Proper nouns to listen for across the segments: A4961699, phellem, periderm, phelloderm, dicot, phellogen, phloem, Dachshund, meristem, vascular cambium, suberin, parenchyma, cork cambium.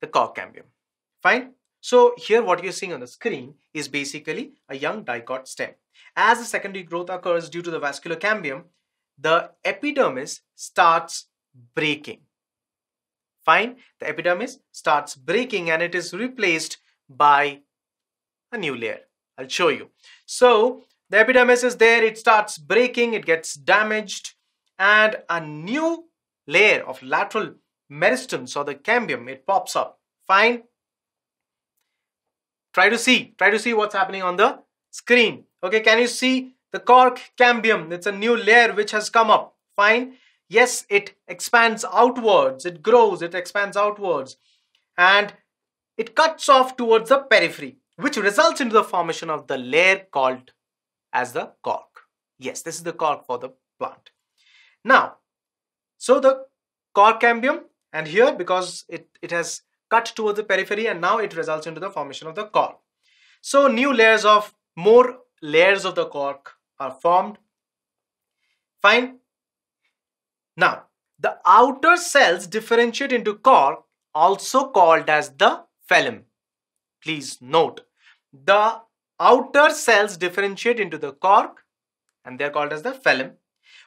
the cork cambium. Fine. So here what you're seeing on the screen is basically a young dicot stem. As the secondary growth occurs due to the vascular cambium, the epidermis starts breaking. Fine. The epidermis starts breaking and it is replaced by a new layer. I'll show you. So the epidermis is there, it starts breaking, it gets damaged, and a new layer of lateral meristems or the cambium, it pops up. Fine. Try to see what's happening on the screen. Okay, can you see the cork cambium? It's a new layer which has come up. Fine. Yes, it expands outwards, it grows, it expands outwards, and it cuts off towards the periphery, which results into the formation of the layer called as the cork. Yes, this is the cork for the plant. Now, so the cork cambium, and here because it has cut towards the periphery, and now it results into the formation of the cork. So new layers of more layers of the cork are formed. Fine. Now, the outer cells differentiate into cork, also called as the phellem. Please note, the outer cells differentiate into the cork and they are called as the phellem,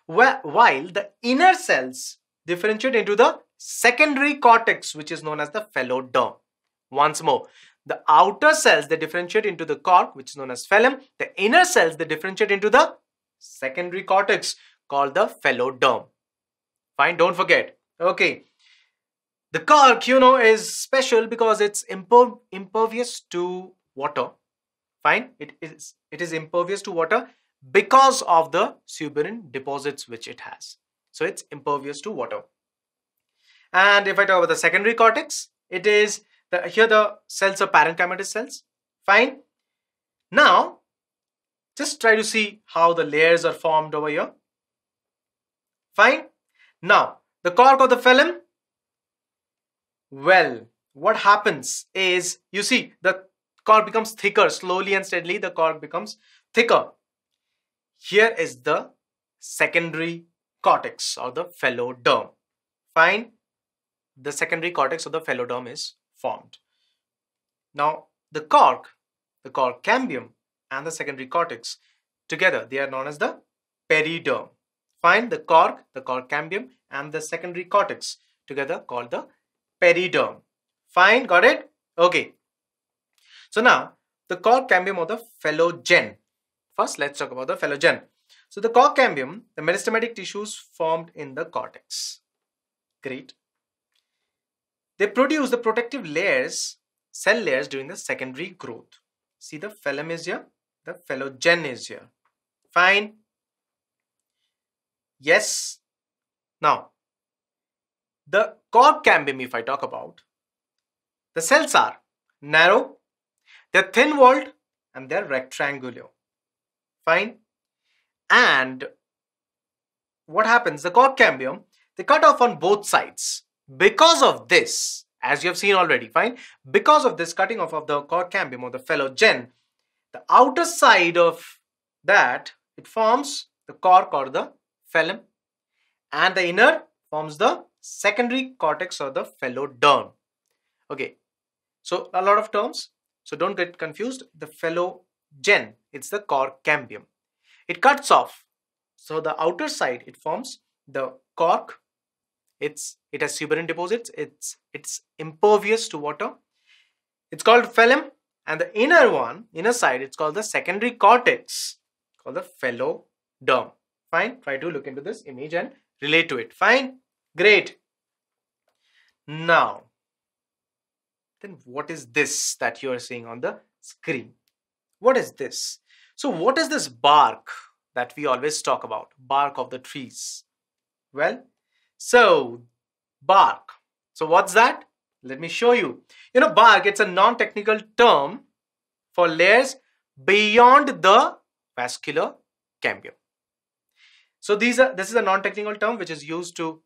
while the inner cells differentiate into the secondary cortex, which is known as the phelloderm. Once more, the outer cells, they differentiate into the cork, which is known as phellem. The inner cells, they differentiate into the secondary cortex called the phelloderm. Fine, don't forget. Okay. The cork, you know, is special because it's impervious to water. Fine. It is impervious to water because of the suberin deposits which it has. So it's impervious to water. And if I talk about the secondary cortex, it is, here the cells are parenchymatous cells. Fine. Now, just try to see how the layers are formed over here. Fine. Now, the cork of the phellem, well, what happens is, you see, the cork becomes thicker. Slowly and steadily, the cork becomes thicker. Here is the secondary cortex or the phelloderm. Fine. The secondary cortex of the phelloderm is formed. Now, the cork cambium and the secondary cortex, together, they are known as the periderm. Find the cork cambium, and the secondary cortex together called the periderm. Fine, got it? Okay. So now, the cork cambium or the phellogen. First, let's talk about the phellogen. So the cork cambium, the meristematic tissues formed in the cortex. Great. They produce the protective layers, cell layers during the secondary growth. See, the phellem is here, the phellogen is here. Fine. Yes. Now, the cork cambium, if I talk about, the cells are narrow, they're thin-walled, and they're rectangular. Fine. And what happens? The cork cambium, they cut off on both sides. Because of this, as you have seen already, fine, because of this cutting off of the cork cambium or the phellogen, the outer side of that, it forms the cork or the phellem, and the inner forms the secondary cortex or the phelloderm. Okay, so a lot of terms, so don't get confused. The phellogen, it's the cork cambium. It cuts off, so the outer side, it forms the cork. It has suberin deposits. It's impervious to water. It's called phellem, and the inner one, inner side, it's called the secondary cortex, called the phelloderm. Fine, try to look into this image and relate to it. Fine, great. Now, then what is this that you are seeing on the screen? What is this? So what is this bark that we always talk about? Bark of the trees. Well, so bark. So what's that? Let me show you. You know, bark, it's a non-technical term for layers beyond the vascular cambium. So this is a non-technical term which is used to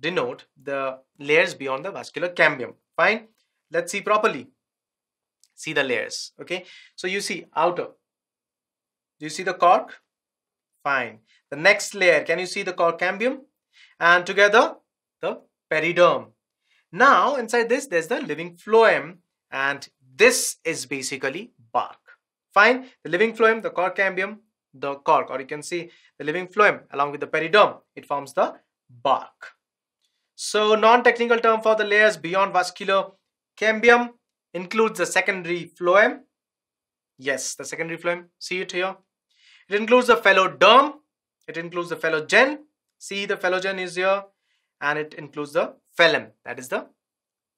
denote the layers beyond the vascular cambium. Fine. Let's see properly. See the layers. Okay. So you see outer. Do you see the cork? Fine. The next layer. Can you see the cork cambium? And together the periderm. Now inside this there's the living phloem, and this is basically bark. Fine, the living phloem, the cork cambium, the cork, or you can see the living phloem along with the periderm, it forms the bark. So non-technical term for the layers beyond vascular cambium includes the secondary phloem. Yes, the secondary phloem, see it here. It includes the phelloderm, it includes the phellogen, see the phellogen is here, and it includes the phellem, that is the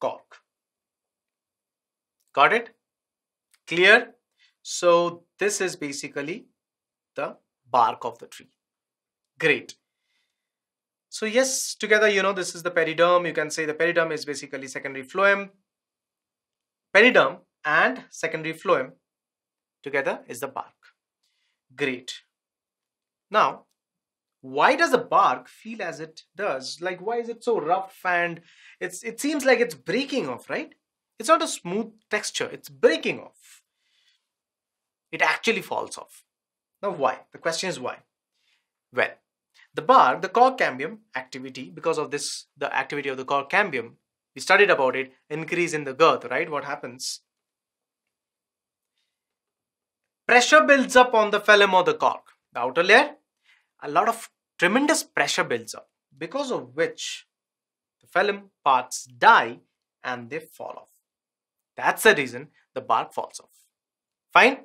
cork. Got it? Clear? So this is basically the bark of the tree. Great. So yes, together, you know, this is the periderm. You can say the periderm is basically secondary phloem. Periderm and secondary phloem together is the bark. Great. Now, why does the bark feel as it does? Like, why is it so rough and it seems like it's breaking off, right? It's not a smooth texture, it's breaking off. It actually falls off. Now why? The question is why? Well, the bark, the cork cambium activity, because of this, the activity of the cork cambium, we studied about it, increase in the girth, right? What happens? Pressure builds up on the phellem or the cork, the outer layer. A lot of tremendous pressure builds up, because of which the phellem parts die and they fall off. That's the reason the bark falls off. Fine?